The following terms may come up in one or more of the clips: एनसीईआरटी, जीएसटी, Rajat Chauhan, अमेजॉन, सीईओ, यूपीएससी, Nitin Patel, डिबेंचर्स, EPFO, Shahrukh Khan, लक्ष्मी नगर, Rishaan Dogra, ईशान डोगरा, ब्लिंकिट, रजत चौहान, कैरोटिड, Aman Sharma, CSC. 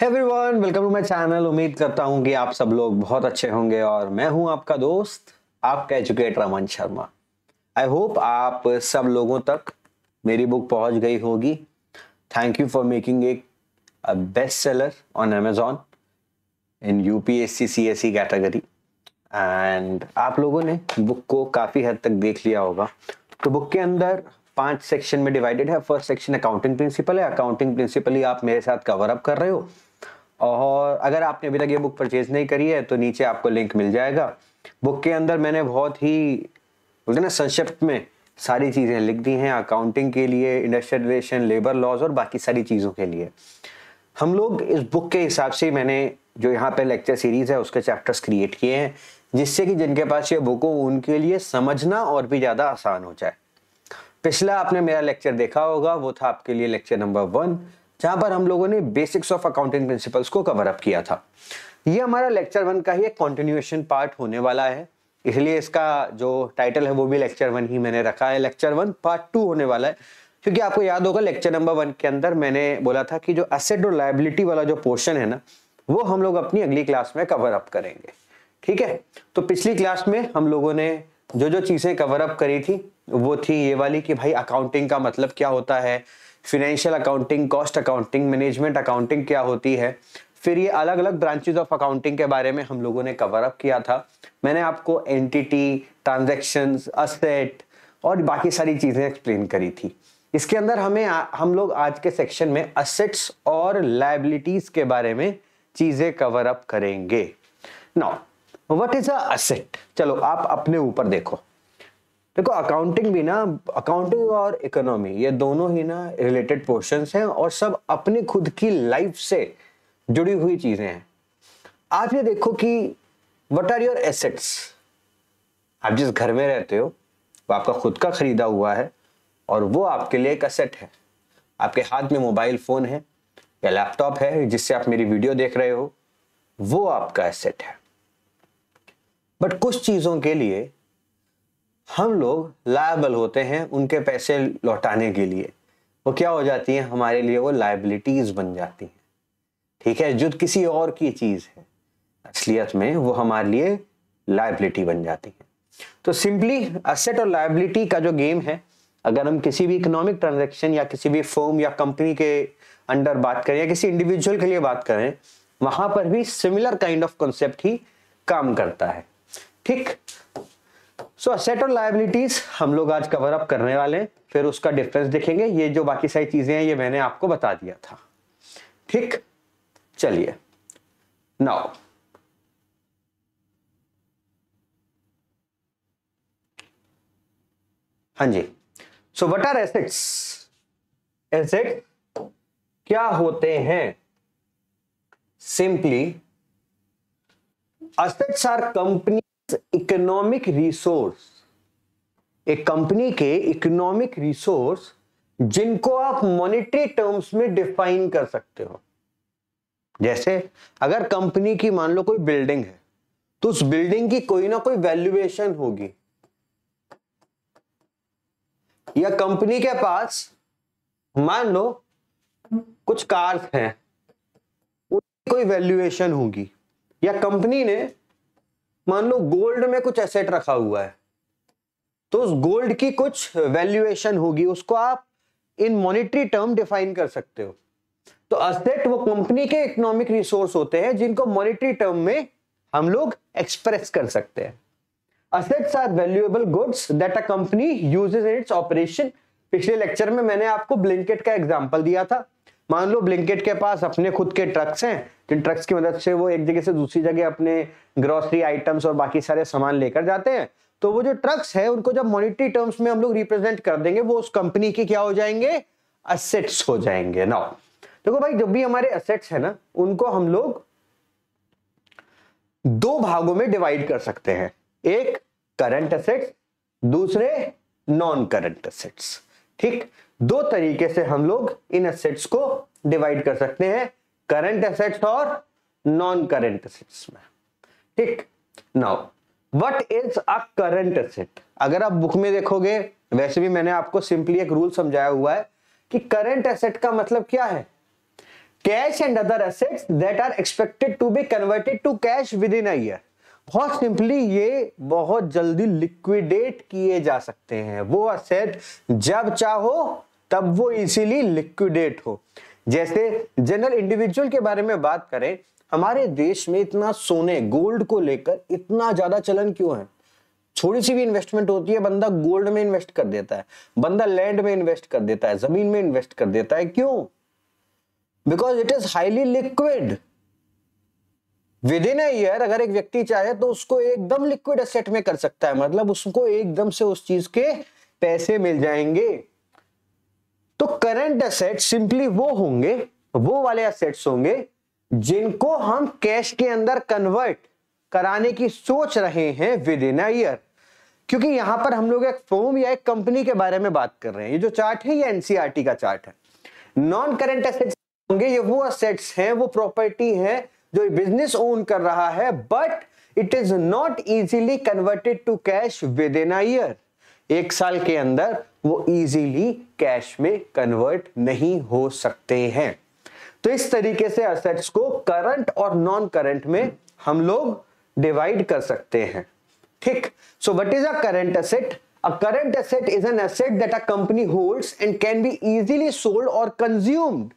Hey everyone, welcome to my channel. उम्मीद करता हूं कि आप सब लोग बहुत अच्छे होंगे और मैं हूं आपका दोस्त, आपका educator Aman Sharma. I hope आप सब लोगों तक मेरी बुक पहुंच गई होगी। Thank you for making a best seller on अमेजॉन in यूपीएससी CSC category. And आप लोगों ने बुक को काफ़ी हद तक देख लिया होगा। तो बुक के अंदर 5 सेक्शन में डिवाइडेड है। फर्स्ट सेक्शन अकाउंटिंग प्रिंसिपल है। अकाउंटिंग प्रिंसिपल ही आप मेरे साथ कवर अप कर रहे हो, और अगर आपने अभी तक ये बुक परचेज नहीं करी है तो नीचे आपको लिंक मिल जाएगा। बुक के अंदर मैंने बहुत ही बोलते ना संक्षिप्त में सारी चीज़ें लिख दी हैं, अकाउंटिंग के लिए, इंडस्ट्रियल रिलेशन, लेबर लॉज और बाकी सारी चीज़ों के लिए। हम लोग इस बुक के हिसाब से मैंने जो यहाँ पे लेक्चर सीरीज़ है उसके चैप्टर्स क्रिएट किए हैं, जिससे कि जिनके पास ये बुक हो उनके लिए समझना और भी ज़्यादा आसान हो जाए। पिछला आपने मेरा लेक्चर देखा होगा, वो था आपके लिए लेक्चर नंबर 1, जहाँ पर हम लोगों ने बेसिक्स ऑफ अकाउंटिंग प्रिंसिपल्स को कवर अप किया था। ये हमारा लेक्चर 1 का ही एक कॉन्टिन्यूएशन पार्ट होने वाला है, इसलिए इसका जो टाइटल है वो भी लेक्चर 1 ही मैंने रखा है। लेक्चर 1 पार्ट 2 होने वाला है, क्योंकि आपको याद होगा लेक्चर नंबर 1 के अंदर मैंने बोला था कि जो एसेट और लायबिलिटी वाला जो पोर्शन है ना, वो हम लोग अपनी अगली क्लास में कवर अप करेंगे। ठीक है, तो पिछली क्लास में हम लोगों ने जो जो चीज़ें कवर अप करी थी वो थी ये वाली कि भाई अकाउंटिंग का मतलब क्या होता है, financial accounting, cost accounting, management accounting क्या होती है। फिर ये अलग अलग ब्रांचेज ऑफ अकाउंटिंग के बारे में हम लोगों ने कवर अप किया था। मैंने आपको एंटिटी, ट्रांजैक्शंस, असेट और बाकी सारी चीज़ें एक्सप्लेन करी थी। इसके अंदर हम लोग आज के सेक्शन में असेट्स और लायबिलिटीज़ के बारे में चीज़ें कवर अप करेंगे। Now what is a asset? चलो आप अपने ऊपर देखो, देखो अकाउंटिंग भी ना, अकाउंटिंग और इकोनॉमी ये दोनों ही ना रिलेटेड पोर्शंस हैं और सब अपनी खुद की लाइफ से जुड़ी हुई चीज़ें हैं। आप ये देखो कि व्हाट आर योर एसेट्स। आप जिस घर में रहते हो वो आपका खुद का खरीदा हुआ है और वो आपके लिए एक एसेट है। आपके हाथ में मोबाइल फ़ोन है या लैपटॉप है जिससे आप मेरी वीडियो देख रहे हो, वो आपका एसेट है। बट कुछ चीज़ों के लिए हम लोग लायबल होते हैं उनके पैसे लौटाने के लिए। वो क्या हो जाती है हमारे लिए, वो लायबिलिटीज़ बन जाती हैं। ठीक है, जो किसी और की चीज़ है, असलियत में वो हमारे लिए लायबिलिटी बन जाती है। तो सिंपली असेट और लायबिलिटी का जो गेम है, अगर हम किसी भी इकोनॉमिक ट्रांजैक्शन या किसी भी फर्म या कंपनी के अंडर बात करें या किसी इंडिविजुअल के लिए बात करें, वहाँ पर भी सिमिलर काइंड ऑफ कॉन्सेप्ट ही काम करता है। ठीक, सो असेट और लायबिलिटीज हम लोग आज कवर अप करने वाले हैं, फिर उसका डिफरेंस देखेंगे। ये जो बाकी सारी चीजें हैं ये मैंने आपको बता दिया था। ठीक, चलिए नाउ हाँ जी, so what are assets? Asset क्या होते हैं? Simply assets are company economic resource, एक कंपनी के इकोनॉमिक रिसोर्स जिनको आप मॉनेटरी टर्म्स में डिफाइन कर सकते हो। जैसे अगर कंपनी की मान लो कोई बिल्डिंग है तो उस बिल्डिंग की कोई ना कोई वैल्यूएशन होगी, या कंपनी के पास मान लो कुछ कार्स हैं उनकी कोई वैल्यूएशन होगी, या कंपनी ने मान लो गोल्ड में कुछ एसेट रखा हुआ है तो उस गोल्ड की कुछ वैल्यूएशन होगी, उसको आप इन मॉनेटरी टर्म डिफाइन कर सकते हो। तो एसेट वो कंपनी के इकोनॉमिक रिसोर्स होते हैं जिनको मॉनेटरी टर्म में हम लोग एक्सप्रेस कर सकते हैं। Assets are valuable goods that a company uses in its operation. पिछले लेक्चर में मैंने आपको ब्लिंकिट का एग्जाम्पल दिया था। मान लो ब्लिंकिट के पास अपने खुद के ट्रक्स हैं, जिन ट्रक्स की मदद से वो एक जगह से दूसरी जगह अपने ग्रोसरी आइटम्स और बाकी सारे सामान लेकर जाते हैं। तो वो जो ट्रक्स है उनको जब मॉनेटरी टर्म्स में हम लोग रिप्रेजेंट कर देंगे वो उस कंपनी के क्या हो जाएंगे, असेट्स हो जाएंगे। नाउ देखो भाई, जब भी हमारे असेट्स है ना, उनको हम लोग 2 भागों में डिवाइड कर सकते हैं, एक करंट असेट्स, दूसरे नॉन करंट असेट्स। ठीक, 2 तरीके से हम लोग इन असेट्स को डिवाइड कर सकते हैं, करंट असेट्स और नॉन करंट असेट्स में। ठीक, now what is a current asset? अगर आप बुक में देखोगे, वैसे भी मैंने आपको सिंपली एक रूल समझाया हुआ है कि करंट असेट का मतलब क्या है। Cash and other assets that are expected to be converted to cash within a year. बहुत सिंपली ये बहुत जल्दी लिक्विडेट किए जा सकते हैं, वो असेट जब चाहो तब वो इजीली लिक्विडेट हो। जैसे जनरल इंडिविजुअल के बारे में बात करें, हमारे देश में इतना सोने गोल्ड को लेकर इतना ज्यादा चलन क्यों है? थोड़ी सी भी इन्वेस्टमेंट होती है बंदा गोल्ड में इन्वेस्ट कर देता है, बंदा लैंड में इन्वेस्ट कर देता है, जमीन में इन्वेस्ट कर देता है। क्यों? Because it is highly liquid. Within a year अगर एक व्यक्ति चाहे तो उसको एकदम लिक्विड एसेट में कर सकता है, मतलब उसको एकदम से उस चीज के पैसे मिल जाएंगे। तो करंट एसेट सिंपली वो होंगे, वो वाले एसेट्स होंगे जिनको हम कैश के अंदर कन्वर्ट कराने की सोच रहे हैं विद इन अ ईयर। क्योंकि यहां पर हम लोग एक फर्म या एक कंपनी के बारे में बात कर रहे हैं। ये जो चार्ट है ये एनसीईआरटी का चार्ट है। नॉन करंट एसेट्स होंगे, ये वो एसेट्स हैं, वो प्रॉपर्टी है जो बिजनेस ओन कर रहा है, but it is not easily converted to cash within a year. एक साल के अंदर वो इजीली कैश में कन्वर्ट नहीं हो सकते हैं। तो इस तरीके से एसेट्स को करंट और नॉन करंट में हम लोग डिवाइड कर सकते हैं। ठीक, so what is a current asset? A current asset is an asset that a company holds and can be easily sold और consumed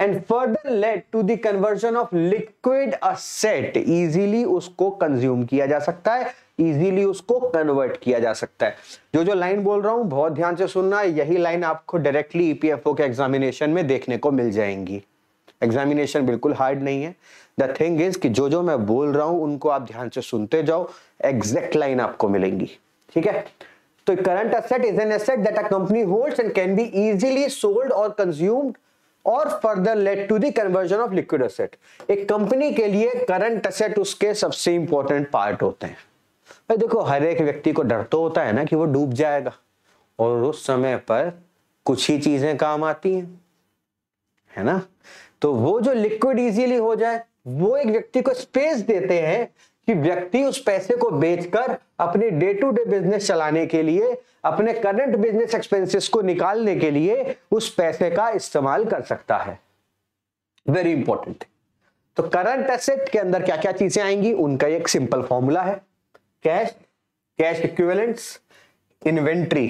and further led to the conversion of liquid asset. Easily उसको consume किया जा सकता है, easily उसको convert किया जा सकता है। जो लाइन बोल रहा हूं बहुत ध्यान से सुनना, यही लाइन आपको डायरेक्टली ईपीएफओ के एग्जामिनेशन में देखने को मिल जाएंगी। एग्जामिनेशन बिल्कुल हार्ड नहीं है। द थिंग इज कि जो मैं बोल रहा हूं उनको आप ध्यान से सुनते जाओ, एग्जैक्ट लाइन आपको मिलेंगी। ठीक है, तो current asset is an asset that a company holds and can be easily sold और कंज्यूम्ड और further led to the conversion of liquid asset. एक कंपनी के लिए करंट एसेट उसके सबसे इंपॉर्टेंट पार्ट होते हैं। भाई देखो, हर एक व्यक्ति को डर तो होता है ना कि वो डूब जाएगा, और उस समय पर कुछ ही चीजें काम आती हैं, है ना। तो वो जो लिक्विड इजीली हो जाए, वो एक व्यक्ति को स्पेस देते हैं कि व्यक्ति उस पैसे को बेचकर अपने डे टू डे बिजनेस चलाने के लिए, अपने करंट बिजनेस एक्सपेंसेस को निकालने के लिए उस पैसे का इस्तेमाल कर सकता है। Very important. तो करंट एसेट के अंदर क्या क्या चीजें आएंगी, उनका एक सिंपल फॉर्मूला है। Cash, cash equivalents, inventory,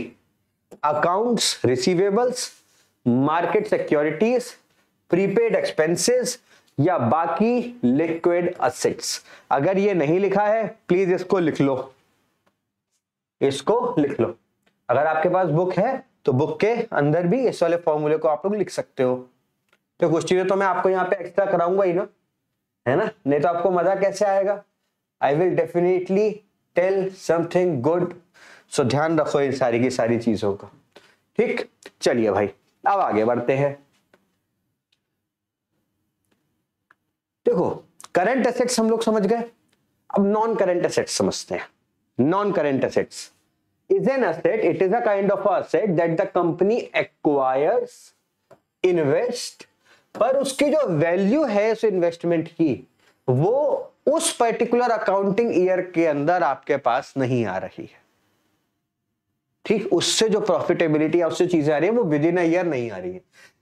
accounts receivables, market securities, prepaid expenses या बाकी लिक्विड एसेट्स। अगर ये नहीं लिखा है प्लीज इसको लिख लो, इसको लिख लो। अगर आपके पास बुक है तो बुक के अंदर भी इस वाले फॉर्मूले को आप लोग लिख सकते हो। तो कुछ चीजें तो मैं आपको यहाँ पे एक्स्ट्रा कराऊंगा ही ना, है ना, नहीं तो आपको मजा कैसे आएगा। I will definitely tell something good, so ध्यान रखो इन सारी की सारी चीजों का। ठीक, चलिए भाई अब आगे बढ़ते हैं। देखो, करंट एसेट्स हम लोग समझ गए, अब नॉन करंट एसेट्स समझते हैं। Non current assets is an asset, it is a kind of asset that the company acquires, invest, पर उसकी जो वैल्यू है उस इन्वेस्टमेंट की वो उस पर्टिकुलर अकाउंटिंग ईयर के अंदर आपके पास नहीं आ रही है। ठीक, उससे जो प्रॉफिटेबिलिटी उससे चीजें आ रही है वो विद इन अ ईयर नहीं आ रही है।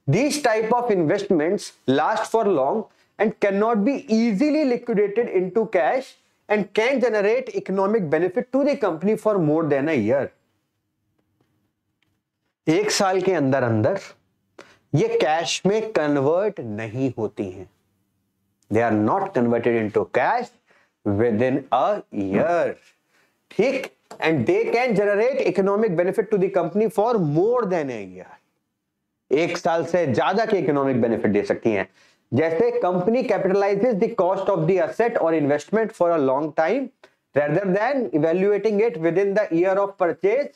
These type of investments last for long and cannot be easily liquidated into cash and can generate economic benefit to the company for more than a year. एक साल के अंदर अंदर ये कैश में कन्वर्ट नहीं होती हैं। They are not converted into cash within a year. ठीक, and they can generate economic benefit to the company for more than a year. एक साल से ज्यादा के इकोनॉमिक बेनिफिट दे सकती हैं। जैसे company capitalizes the cost of the asset और investment for a long time rather than evaluating it within the year of purchase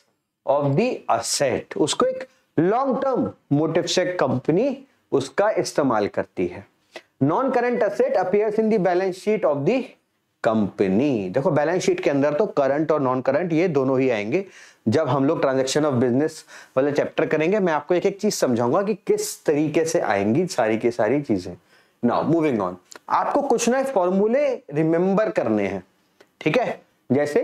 of the asset. उसको एक लॉन्ग टर्म मोटिव से कंपनी उसका इस्तेमाल करती है। Non current asset appears in the balance sheet of the company. देखो, balance sheet के अंदर तो करंट और नॉन करंट ये दोनों ही आएंगे। जब हम लोग ट्रांजैक्शन ऑफ बिजनेस वाले चैप्टर करेंगे मैं आपको एक एक चीज समझाऊंगा कि किस तरीके से आएंगी सारी की सारी चीजें। नाउ मूविंग ऑन, आपको कुछ ना फॉर्मूले रिमेंबर करने हैं। ठीक है, जैसे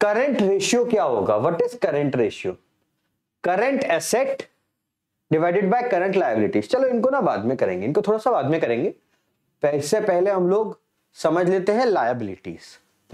करंट रेशियो क्या होगा, what is current ratio? Current asset divided by current liabilities. चलो इनको ना बाद में करेंगे, इनको थोड़ा सा बाद में करेंगे, इससे पहले हम लोग समझ लेते हैं liabilities.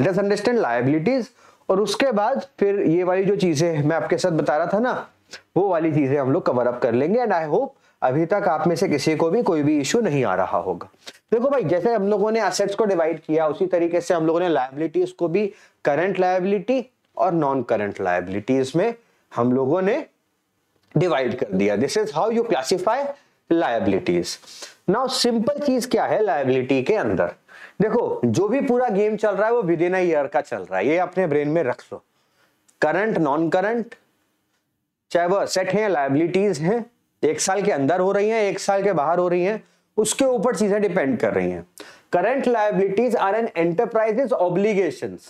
Let us understand liabilities और उसके बाद फिर ये वाली जो चीजें मैं आपके साथ बता रहा था ना, वो वाली चीजें हम लोग कवर अप कर लेंगे। एंड आई होप अभी तक आप में से किसी को भी कोई भी इश्यू नहीं आ रहा होगा। देखो भाई, जैसे हम लोगों ने एसेट्स को डिवाइड किया, उसी तरीके से हम लोगों ने लायबिलिटीज को भी करंट लायबिलिटी और नॉन करंट लायबिलिटीज में हम लोगों ने डिवाइड कर दिया। This is how you classify liabilities. Now simple चीज क्या है लायबिलिटी के अंदर? देखो, जो भी पूरा गेम चल रहा है वो विद इन अ ईयर का चल रहा है, ये अपने ब्रेन में रख लो। करंट नॉन करंट, चाहे वो एसेट है लायबिलिटीज हैं, एक साल के अंदर हो रही हैं, एक साल के बाहर हो रही हैं, उसके ऊपर चीजें डिपेंड कर रही हैं। Current liabilities are an enterprises obligations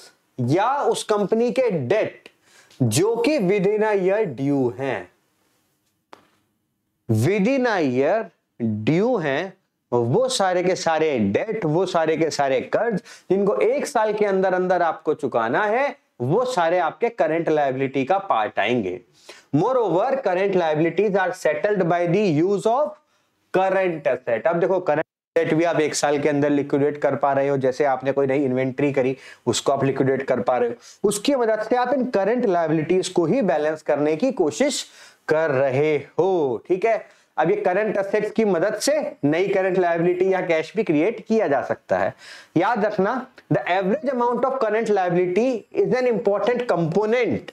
या उस कंपनी के डेट जो कि within a year due हैं, within a year due हैं, वो सारे के सारे डेट, वो सारे के सारे कर्ज जिनको एक साल के अंदर अंदर आपको चुकाना है, वो सारे आपके करंट लायबिलिटी का पार्ट आएंगे। Moreover current liabilities are settled by the use of current asset. अब देखो, करंट एसेट भी आप एक साल के अंदर लिक्विडेट कर पा रहे हो, जैसे आपने कोई नई इन्वेंट्री करी उसको आप लिक्विडेट कर पा रहे हो, उसकी मदद से आप इन करंट लायबिलिटीज को ही बैलेंस करने की कोशिश कर रहे हो। ठीक है, अब ये करंट असेट्स की मदद से नई करंट लायबिलिटी या कैश भी क्रिएट किया जा सकता है। याद रखना, the average amount of current liability is an important component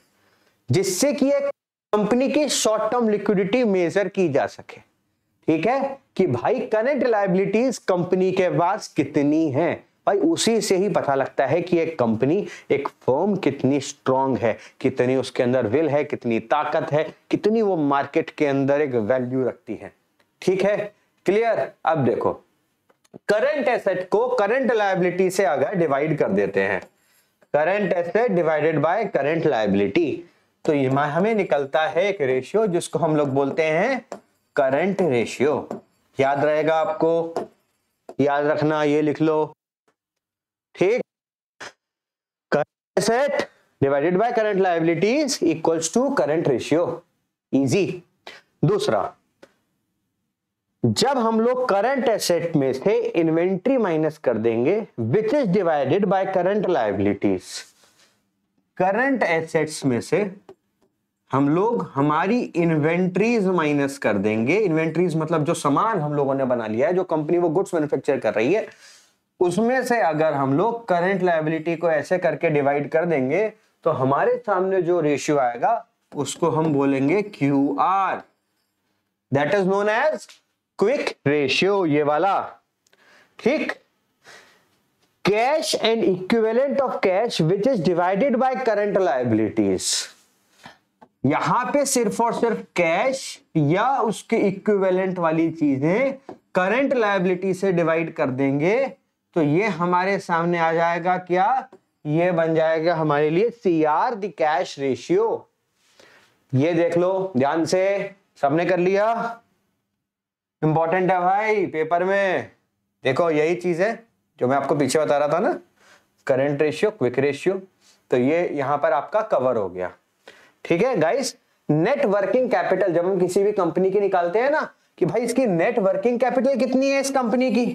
जिससे कि एक कंपनी की शॉर्ट टर्म लिक्विडिटी मेजर की जा सके। ठीक है कि भाई करंट लायबिलिटीज कंपनी के पास कितनी है, भाई उसी से ही पता लगता है कि एक कंपनी, एक फर्म कितनी स्ट्रांग है, कितनी उसके अंदर विल है, कितनी ताकत है, कितनी वो मार्केट के अंदर एक वैल्यू रखती है। ठीक है, क्लियर? अब देखो, करंट एसेट को करंट लायबिलिटी से अगर डिवाइड कर देते हैं, current asset divided by current liability, तो ये हमें निकलता है एक रेशियो जिसको हम लोग बोलते हैं करंट रेशियो। याद रहेगा आपको, याद रखना, ये लिख लो। ठीक, current asset divided by current liabilities equals to current ratio. Easy. दूसरा, जब हम लोग करंट एसेट में से इन्वेंट्री माइनस कर देंगे which is divided by current liabilities, current assets में से हम लोग हमारी इन्वेंट्रीज माइनस कर देंगे। इन्वेंट्रीज मतलब जो सामान हम लोगों ने बना लिया है, जो कंपनी वो गुड्स मैन्युफैक्चर कर रही है, उसमें से अगर हम लोग करंट लायबिलिटी को ऐसे करके डिवाइड कर देंगे तो हमारे सामने जो रेशियो आएगा उसको हम बोलेंगे Q R, that is known as quick ratio, ये वाला। ठीक, cash and equivalent of cash which is divided by current liabilities, यहां पे सिर्फ और सिर्फ कैश या उसके इक्विवेलेंट वाली चीजें करंट लायबिलिटी से डिवाइड कर देंगे तो ये हमारे सामने आ जाएगा क्या, ये बन जाएगा हमारे लिए C R the cash ratio. ये देख लो ध्यान से, सबने कर लिया? इंपॉर्टेंट है भाई पेपर में। देखो यही चीज है जो मैं आपको पीछे बता रहा था ना, करंट रेशियो, क्विक रेशियो, तो ये यहां पर आपका कवर हो गया। ठीक है गाइस, नेट वर्किंग कैपिटल जब हम किसी भी कंपनी की निकालते हैं ना, कि भाई इसकी नेट वर्किंग कैपिटल कितनी है इस कंपनी की,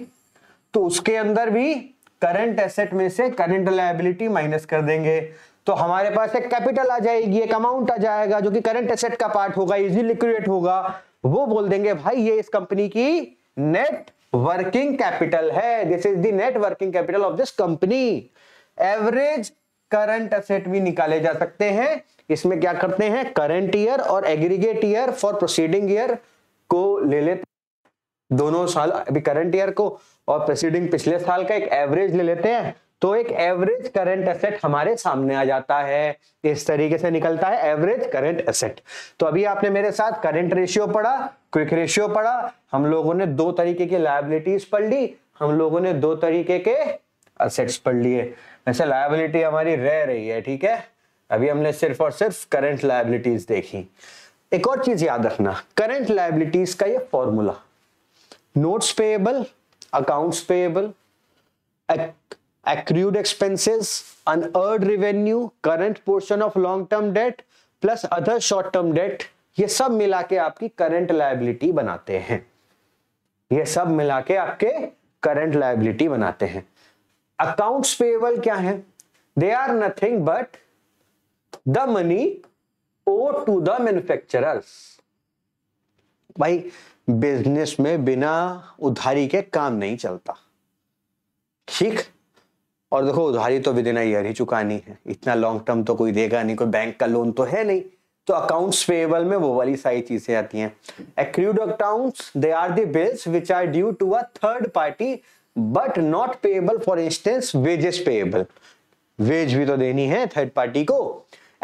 तो उसके अंदर भी करंट एसेट में से करंट लायबिलिटी माइनस कर देंगे तो हमारे पास एक कैपिटल आ जाएगी, एक अमाउंट आ जाएगा जो कि करंट एसेट का पार्ट होगा, इजीली लिक्विडेट होगा। वो बोल देंगे भाई ये इस कंपनी की नेट वर्किंग कैपिटल है, this is the net working capital of this company. Average current asset भी निकाले जा सकते हैं, इसमें क्या करते हैं करंट ईयर और aggregate year for proceeding year को ले लेते, दोनों साल अभी करंट ईयर को और प्रीसीडिंग पिछले साल का एक एवरेज ले लेते हैं तो एक एवरेज करंट एसेट हमारे सामने आ जाता है। इस तरीके से निकलता है एवरेज करंट एसेट। तो अभी आपने मेरे साथ करंट रेशियो पढ़ा, क्विक रेशियो पढ़ा, हम लोगों ने दो तरीके की लायबिलिटीज पढ़ ली, हम लोगों ने दो तरीके के एसेट्स पढ़ लिए। वैसे लायबिलिटी हमारी रह रही है, ठीक है, अभी हमने सिर्फ और सिर्फ करंट लायबिलिटीज देखी। एक और चीज याद रखना, करंट लायबिलिटीज का यह formula, notes payable, accounts payable, accrued expenses, unearned revenue, current portion of long term debt plus other short term debt, ये सब मिला के आपकी करंट लायबिलिटी बनाते हैं, ये सब मिला के आपके करंट लायबिलिटी बनाते हैं। अकाउंट्स पेएबल क्या है? They are nothing but the money owed to the manufacturers. भाई बिजनेस में बिना उधारी के काम नहीं चलता, ठीक। और देखो उधारी तो विदिन ईयर ही चुकानी है, इतना लॉन्ग टर्म तो कोई देगा नहीं, कोई बैंक का लोन तो है नहीं। तो अकाउंट्स पेएबल में वो वाली सारी चीजें आती हैं। Accrued accounts they are the bills which are due to a third party but not payable, for instance wages payable, wage भी तो देनी है थर्ड पार्टी को।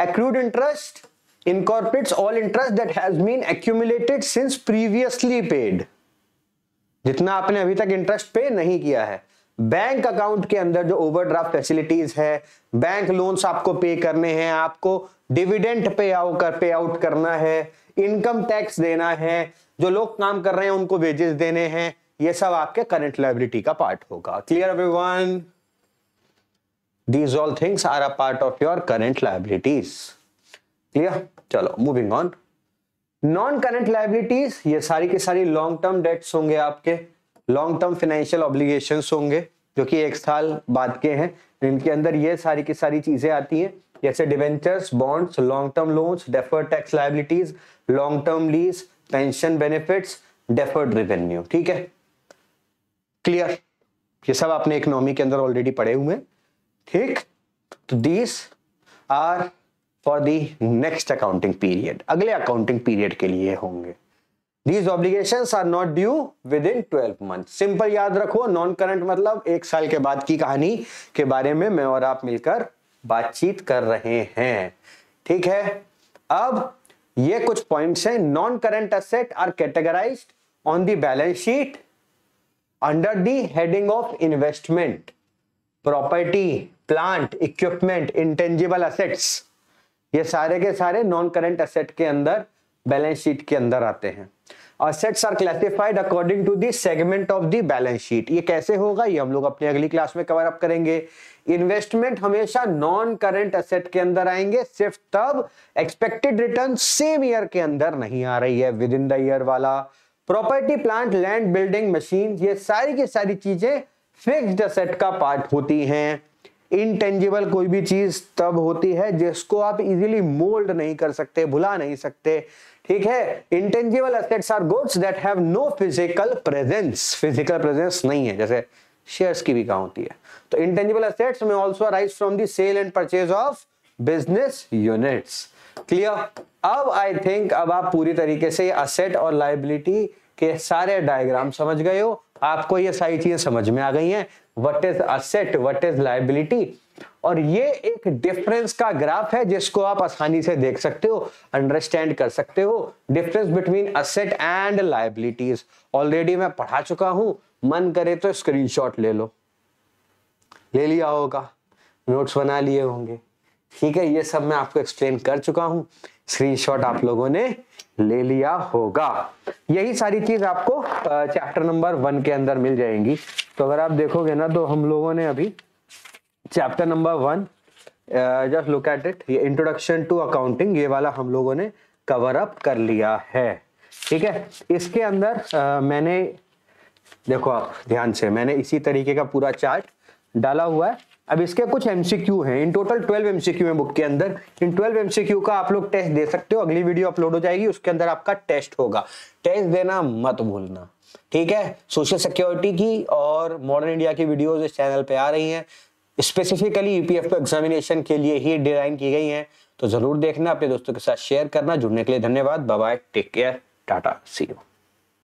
Accrued interest incorporates all interest that has been accumulated since previously paid, जितना आपने अभी तक interest पे नहीं किया है। बैंक अकाउंट के अंदर जो ओवरड्राफ्ट फैसिलिटीज है, बैंक लोन्स आपको पे करने हैं, आपको डिविडेंड पे आउट करना है, इनकम टैक्स देना है, जो लोग काम कर रहे हैं उनको वेजेस देने हैं, ये सब आपके करंट लायबिलिटी का पार्ट होगा। Clear everyone? These all things are a part of your current liabilities. Clear? चलो moving on. Non current liabilities, ये सारी के सारी लॉन्ग टर्म डेट्स होंगे, आपके लॉन्ग टर्म फाइनेंशियल ऑब्लिगेशंस होंगे, जो कि एक साल बाद के हैं। इनके अंदर ये सारी की सारी चीजें आती हैं, जैसे debentures, bonds, long term loans, deferred tax liabilities, long term lease, pension benefits, deferred revenue. ठीक है, क्लियर? ये सब आपने इकोनॉमी के अंदर ऑलरेडी पढ़े हुए हैं, ठीक। तो these are for the next accounting period, अगले अकाउंटिंग पीरियड के लिए होंगे। These obligations are not due within 12 month. Simple याद रखो, नॉन करंट मतलब एक साल के बाद की कहानी के बारे में मैं और आप मिलकर बातचीत कर रहे हैं, ठीक है। अब ये कुछ पॉइंट्स हैं। Non current asset are categorized on the balance sheet under the heading of investment, property, plant, equipment, intangible assets, ये सारे के सारे नॉन करंट एसेट के अंदर बैलेंस शीट के अंदर आते हैं। Assets are classified according to the segment of the balance sheet. ये कैसे होगा, ये हम लोग अपनी अगली क्लास में कवर अप करेंगे। इन्वेस्टमेंट हमेशा नॉन करंट एसेट के अंदर आएंगे, सिर्फ तब एक्सपेक्टेड रिटर्न सेम ईयर के अंदर नहीं आ रही है, विद इन द ईयर वाला। Property, plant, land, building, machine, ये सारी की सारी चीजें फिक्स्ड एसेट का पार्ट होती हैं। इंटेंजिबल कोई भी चीज तब होती है जिसको आप इजीली मोल्ड नहीं कर सकते, भुला नहीं सकते, ठीक है। Intangible assets are goods that have no physical presence, physical presence नहीं है, जैसे शेयर्स की भी कहां होती है। तो इंटेंजिबल एसेट्स में also arise from the sale and purchase of business units. Clear? अब आई थिंक अब आप पूरी तरीके से एसेट और लायबिलिटी के सारे डायग्राम समझ गए हो, आपको ये सारी चीजें समझ में आ गई हैं, what is asset, what is liability. और ये एक डिफरेंस का ग्राफ है जिसको आप आसानी से देख सकते हो, अंडरस्टैंड कर सकते हो, difference between asset and liabilities. Already मैं पढ़ा चुका हूं, मन करे तो स्क्रीनशॉट ले लो, ले लिया होगा, नोट्स बना लिए होंगे, ठीक है। ये सब मैं आपको एक्सप्लेन कर चुका हूँ, स्क्रीनशॉट आप लोगों ने ले लिया होगा। यही सारी चीज आपको चैप्टर नंबर 1 के अंदर मिल जाएंगी। तो अगर आप देखोगे ना, तो हम लोगों ने अभी chapter number 1, just look at it, ये इंट्रोडक्शन टू अकाउंटिंग, ये वाला हम लोगों ने कवर अप कर लिया है, ठीक है। इसके अंदर मैंने देखो, आप ध्यान से, मैंने इसी तरीके का पूरा चार्ट डाला हुआ है। अब इसके कुछ एमसीक्यू हैं, इन टोटल 12 एमसीक्यू हैं बुक के अंदर। इन 12 एमसीक्यू का आप लोग टेस्ट दे सकते हो, अगली वीडियो अपलोड हो जाएगी, उसके अंदर आपका टेस्ट होगा। टेस्ट देना मत भूलना, ठीक है। सोशल सिक्योरिटी की और मॉडर्न इंडिया की वीडियोस इस चैनल पे आ रही हैं, स्पेसिफिकली ईपीएफओ एग्जामिनेशन के लिए ही डिजाइन की गई हैं, तो जरूर देखना, अपने दोस्तों के साथ शेयर करना। जुड़ने के लिए धन्यवाद, bye bye, take care, tata, see you.